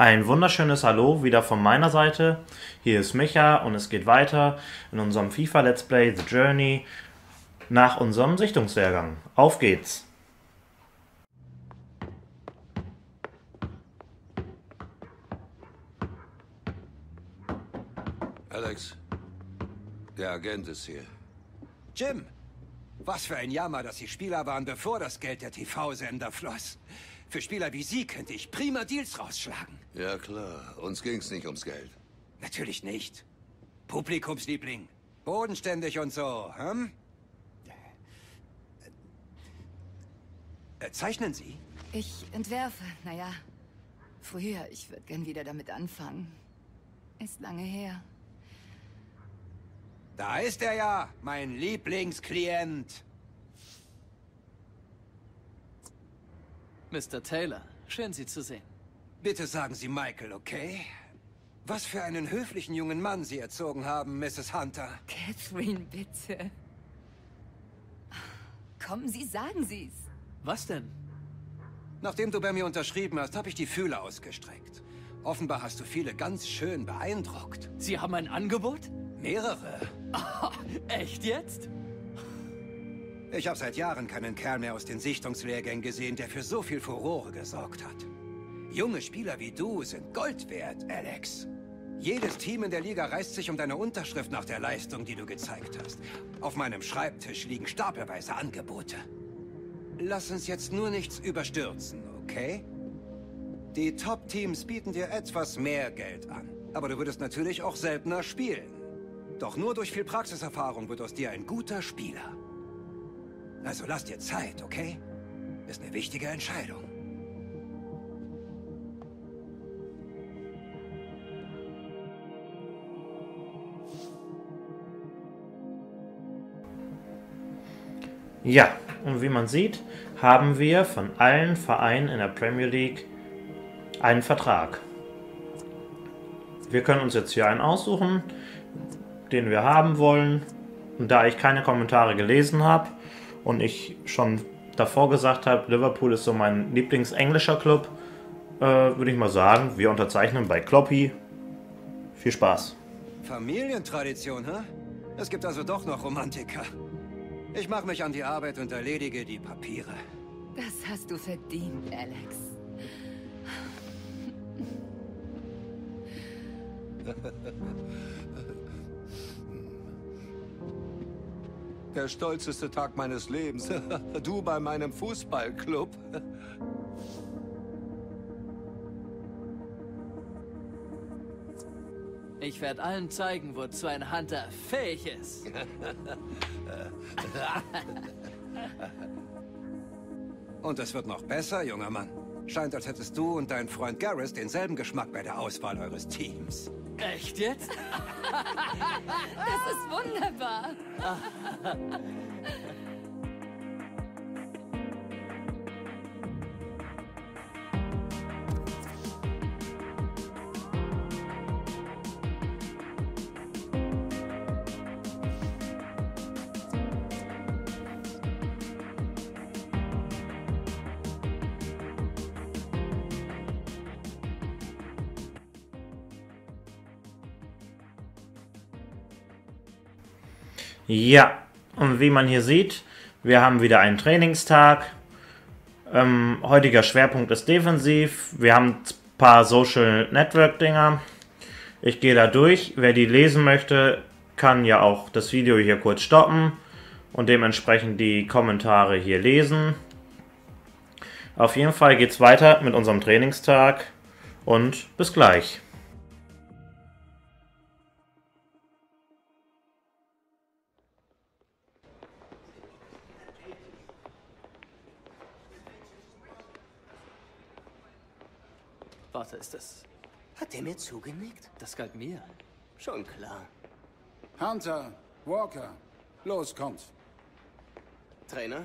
Ein wunderschönes Hallo wieder von meiner Seite. Hier ist Micha und es geht weiter in unserem FIFA Let's Play The Journey nach unserem Sichtungslehrgang. Auf geht's! Alex, der Agent ist hier. Jim, was für ein Jammer, dass Sie Spieler waren, bevor das Geld der TV-Sender floss. Für Spieler wie Sie könnte ich prima Deals rausschlagen. Ja klar, uns ging's nicht ums Geld. Natürlich nicht. Publikumsliebling. Bodenständig und so, hm? Zeichnen Sie? Ich entwerfe, naja. Früher, ich würde gern wieder damit anfangen. Ist lange her. Da ist er ja, mein Lieblingsklient. Mr. Taylor, schön, Sie zu sehen. Bitte sagen Sie Michael, okay? Was für einen höflichen jungen Mann Sie erzogen haben, Mrs. Hunter. Catherine, bitte. Kommen Sie, sagen Sie's. Was denn? Nachdem du bei mir unterschrieben hast, habe ich die Fühler ausgestreckt. Offenbar hast du viele ganz schön beeindruckt. Sie haben ein Angebot? Mehrere. Oh, echt jetzt? Ich habe seit Jahren keinen Kerl mehr aus den Sichtungslehrgängen gesehen, der für so viel Furore gesorgt hat. Junge Spieler wie du sind Gold wert, Alex. Jedes Team in der Liga reißt sich um deine Unterschrift nach der Leistung, die du gezeigt hast. Auf meinem Schreibtisch liegen stapelweise Angebote. Lass uns jetzt nur nichts überstürzen, okay? Die Top-Teams bieten dir etwas mehr Geld an. Aber du würdest natürlich auch seltener spielen. Doch nur durch viel Praxiserfahrung wird aus dir ein guter Spieler. Also lass dir Zeit, okay? Ist eine wichtige Entscheidung. Ja, und wie man sieht, haben wir von allen Vereinen in der Premier League einen Vertrag. Wir können uns jetzt hier einen aussuchen, den wir haben wollen. Und da ich keine Kommentare gelesen habe, und ich schon davor gesagt habe, Liverpool ist so mein Lieblingsenglischer Club, würde ich mal sagen, wir unterzeichnen bei Kloppi. Viel Spaß. Familientradition, hä? Es gibt also doch noch Romantiker. Ich mache mich an die Arbeit und erledige die Papiere. Das hast du verdient, Alex. Der stolzeste Tag meines Lebens. Du bei meinem Fußballclub. Ich werde allen zeigen, wozu ein Hunter fähig ist. Und es wird noch besser, junger Mann. Scheint, als hättest du und dein Freund Gareth denselben Geschmack bei der Auswahl eures Teams. Echt jetzt? Das ist wunderbar. Ja, und wie man hier sieht, wir haben wieder einen Trainingstag. Heutiger Schwerpunkt ist defensiv. Wir haben ein paar Social Network Dinger. Ich gehe da durch. Wer die lesen möchte, kann ja auch das Video hier kurz stoppen und dementsprechend die Kommentare hier lesen. Auf jeden Fall geht es weiter mit unserem Trainingstag und bis gleich. Warte, ist das... Hat der mir zugenickt? Das galt mir. Schon klar. Hunter, Walker, los, kommt. Trainer?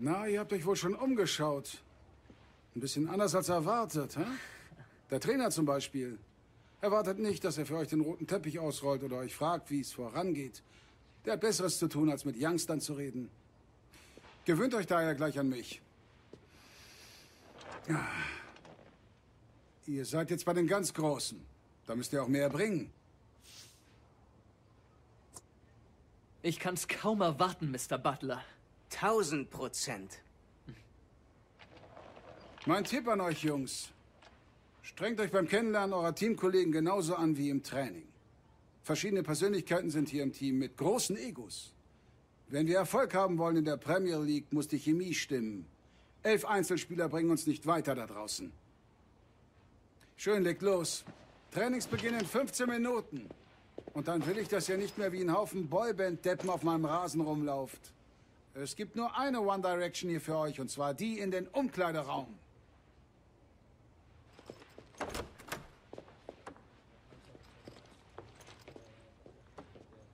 Na, ihr habt euch wohl schon umgeschaut. Ein bisschen anders als erwartet, hä? Der Trainer zum Beispiel. Erwartet nicht, dass er für euch den roten Teppich ausrollt oder euch fragt, wie es vorangeht. Der hat Besseres zu tun, als mit Youngstern zu reden. Gewöhnt euch daher gleich an mich. Ihr seid jetzt bei den ganz Großen. Da müsst ihr auch mehr bringen. Ich kann's kaum erwarten, Mr. Butler. 1000%. Mein Tipp an euch, Jungs. Strengt euch beim Kennenlernen eurer Teamkollegen genauso an wie im Training. Verschiedene Persönlichkeiten sind hier im Team mit großen Egos. Wenn wir Erfolg haben wollen in der Premier League, muss die Chemie stimmen. 11 Einzelspieler bringen uns nicht weiter da draußen. Schön, legt los. Trainingsbeginn in 15 Minuten. Und dann will ich, dass ihr nicht mehr wie ein Haufen Boyband-Deppen auf meinem Rasen rumlauft. Es gibt nur eine One Direction hier für euch, und zwar die in den Umkleideraum.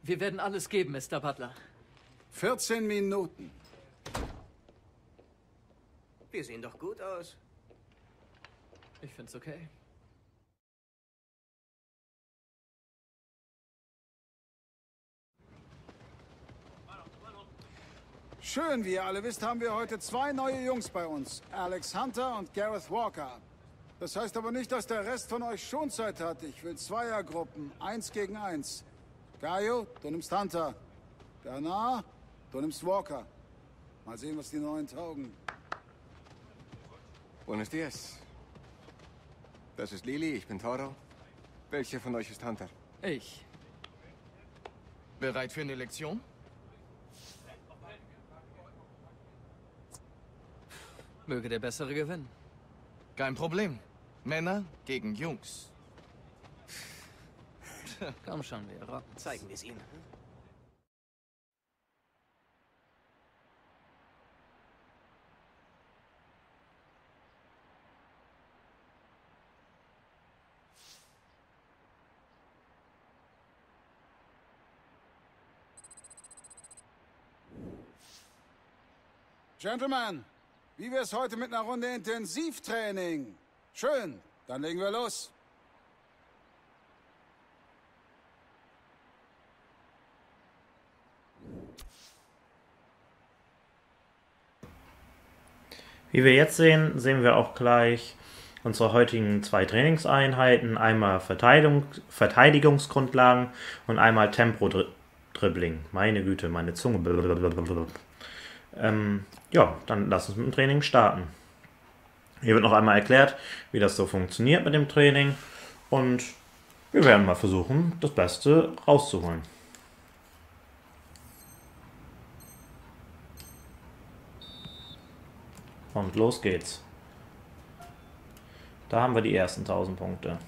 Wir werden alles geben, Mr. Butler. 14 Minuten. Wir sehen doch gut aus. Ich find's okay. Schön, wie ihr alle wisst, haben wir heute 2 neue Jungs bei uns. Alex Hunter und Gareth Walker. Das heißt aber nicht, dass der Rest von euch schon Zeit hat. Ich will Zweiergruppen, 1 gegen 1. Gaio, du nimmst Hunter. Bernard, du nimmst Walker. Mal sehen, was die neuen taugen. Buenos dias. Das ist Lili, ich bin Toro. Welcher von euch ist Hunter? Ich. Bereit für eine Lektion? Möge der Bessere gewinnen. Kein Problem. Männer gegen Jungs. Komm schon, wir rocken. Zeigen wir es ihnen. Gentlemen! Wie wär's heute mit einer Runde Intensivtraining? Schön, dann legen wir los. Wie wir jetzt sehen, wir auch gleich unsere heutigen 2 Trainingseinheiten. Einmal Verteidigungsgrundlagen und einmal Tempo-Dribbling. Meine Güte, meine Zunge. Blablabla. Ja, dann lass uns mit dem Training starten. Hier wird noch einmal erklärt, wie das so funktioniert mit dem Training, und wir werden mal versuchen, das Beste rauszuholen. Und los geht's. Da haben wir die ersten 1000 Punkte.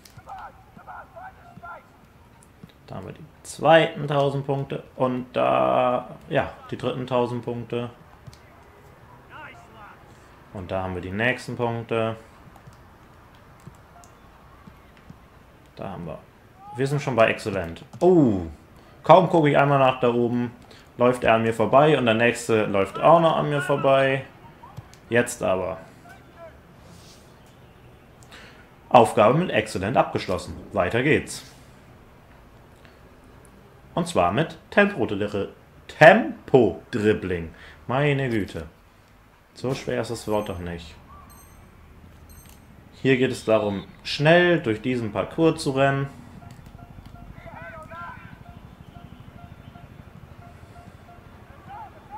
Da haben wir die zweiten 1000 Punkte und da, ja, die dritten 1000 Punkte. Und da haben wir die nächsten Punkte. Da haben wir. Wir sind schon bei Exzellent. Oh, kaum gucke ich einmal nach da oben, läuft er an mir vorbei und der nächste läuft auch noch an mir vorbei. Jetzt aber. Aufgabe mit Exzellent abgeschlossen. Weiter geht's. Und zwar mit Tempo-Dribbling. Meine Güte. So schwer ist das Wort doch nicht. Hier geht es darum, schnell durch diesen Parcours zu rennen.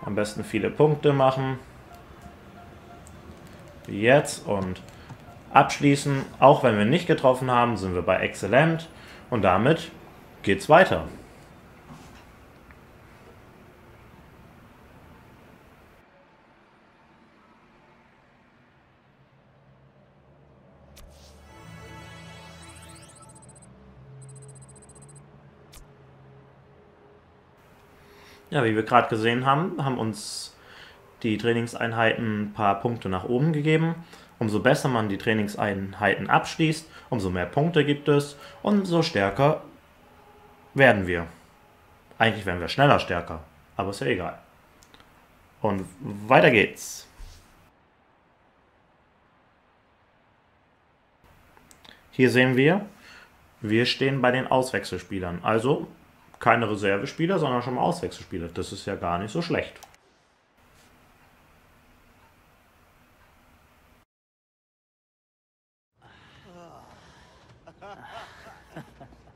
Am besten viele Punkte machen. Jetzt und abschließen. Auch wenn wir nicht getroffen haben, sind wir bei Exzellent. Und damit geht's weiter. Ja, wie wir gerade gesehen haben, haben uns die Trainingseinheiten ein paar Punkte nach oben gegeben. Umso besser man die Trainingseinheiten abschließt, umso mehr Punkte gibt es und so stärker werden wir. Eigentlich werden wir schneller stärker, aber ist ja egal. Und weiter geht's. Hier sehen wir, stehen bei den Auswechselspielern, also keine Reservespieler, sondern schon mal Auswechselspieler. Das ist ja gar nicht so schlecht.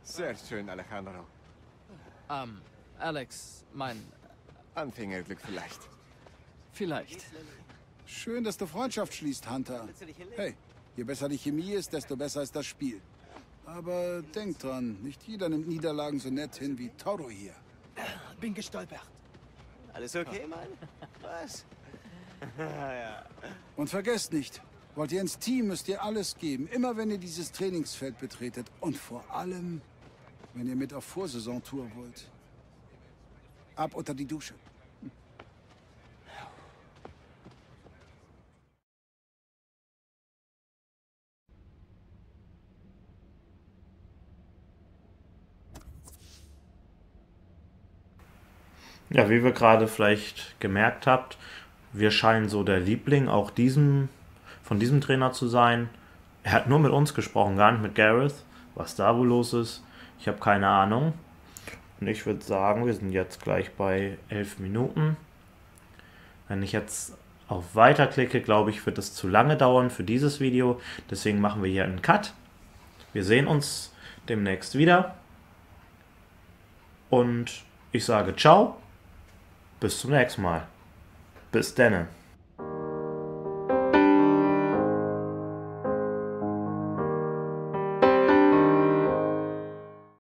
Sehr schön, Alejandro. Alex, mein... Anfängerglück vielleicht. Vielleicht. Schön, dass du Freundschaft schließt, Hunter. Hey, je besser die Chemie ist, desto besser ist das Spiel. Aber denk dran, nicht jeder nimmt Niederlagen so nett hin wie Toro hier. Bin gestolpert. Alles okay, Mann? Was? Ja. Und vergesst nicht, wollt ihr ins Team, müsst ihr alles geben. Immer wenn ihr dieses Trainingsfeld betretet. Und vor allem, wenn ihr mit auf Vorsaison-Tour wollt. Ab unter die Dusche. Ja, wie wir gerade vielleicht gemerkt habt, wir scheinen so der Liebling auch von diesem Trainer zu sein. Er hat nur mit uns gesprochen, gar nicht mit Gareth. Was da wohl los ist, ich habe keine Ahnung. Und ich würde sagen, wir sind jetzt gleich bei 11 Minuten. Wenn ich jetzt auf Weiter klicke, glaube ich, wird es zu lange dauern für dieses Video. Deswegen machen wir hier einen Cut. Wir sehen uns demnächst wieder. Und ich sage ciao. Bis zum nächsten Mal. Bis denne.